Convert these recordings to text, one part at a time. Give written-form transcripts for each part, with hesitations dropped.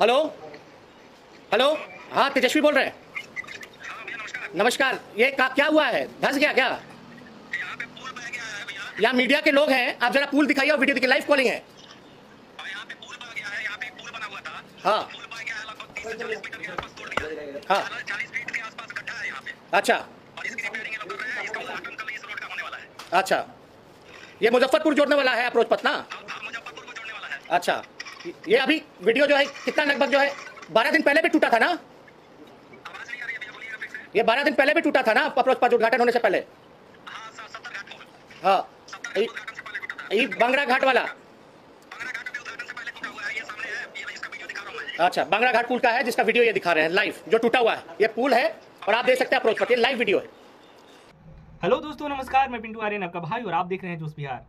Hello hello, हाँ तेजस्वी बोल रहे हैं। नमस्कार, ये क्या हुआ है? धंस गया क्या? यहाँ मीडिया के लोग हैं, आप जरा पुल दिखाइए और वीडियो दिखाइए, लाइव कॉलिंग है। हाँ हाँ अच्छा अच्छा, ये मुजफ्फरपुर जोड़ने वाला है अप्रोच पटना। अच्छा, ये अभी वीडियो जो है कितना लगभग जो है 12 दिन पहले भी टूटा था ना, ये 12 दिन पहले भी टूटा था ना अप्रोच पथ उद्घाटन होने से पहले। हाँ, ये बांगड़ा घाट वाला। अच्छा, बांगड़ा घाट पुल का है जिसका वीडियो ये दिखा रहे हैं लाइव, जो टूटा हुआ है। ये पुल है और आप देख सकते हैं अप्रोच पथ, ये लाइव वीडियो है। हेलो दोस्तों, नमस्कार, मैं पिंटू आर्यन आपका भाई और आप देख रहे हैं जोश बिहार।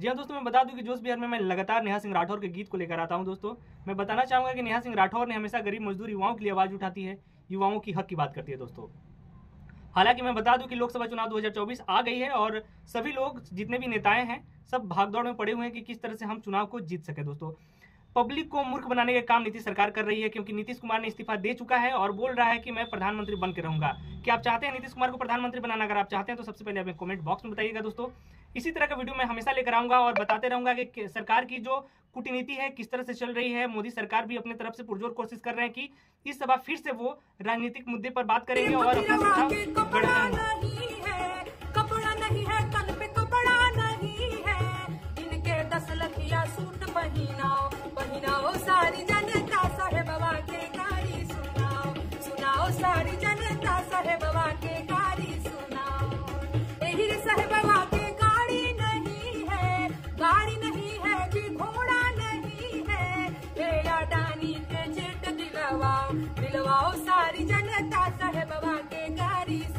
जी हाँ दोस्तों, मैं बता दूं कि जोश बिहार में मैं लगातार नेहा सिंह राठौर के गीत को लेकर आता हूं। दोस्तों मैं बताना चाहूँगा कि नेहा सिंह राठौर ने हमेशा गरीब मजदूर युवाओं के लिए आवाज़ उठाती है, युवाओं की हक की बात करती है। दोस्तों हालांकि मैं बता दूं कि लोकसभा चुनाव 2024 आ गई है और सभी लोग जितने भी नेताएं हैं सब भागदौड़ में पड़े हुए हैं कि किस तरह से हम चुनाव को जीत सके। दोस्तों पब्लिक को मूर्ख बनाने का काम नीतीश सरकार कर रही है, क्योंकि नीतीश कुमार ने इस्तीफा दे चुका है और बोल रहा है कि मैं प्रधानमंत्री बन के रहूंगा। कि आप चाहते हैं नीतीश कुमार को प्रधानमंत्री बनाना? अगर आप चाहते हैं तो सबसे पहले आप कमेंट बॉक्स में बताइएगा। दोस्तों इसी तरह का वीडियो मैं हमेशा लेकर आऊंगा और बताते रहूंगा कि सरकार की जो कूटनीति है किस तरह से चल रही है। मोदी सरकार भी अपने तरफ से पुरजोर कोशिश कर रहे हैं कि इस सभा फिर से वो राजनीतिक मुद्दे पर बात करेंगे और दिलवाओ सारी जनता साहेब बाबा के गाड़ी।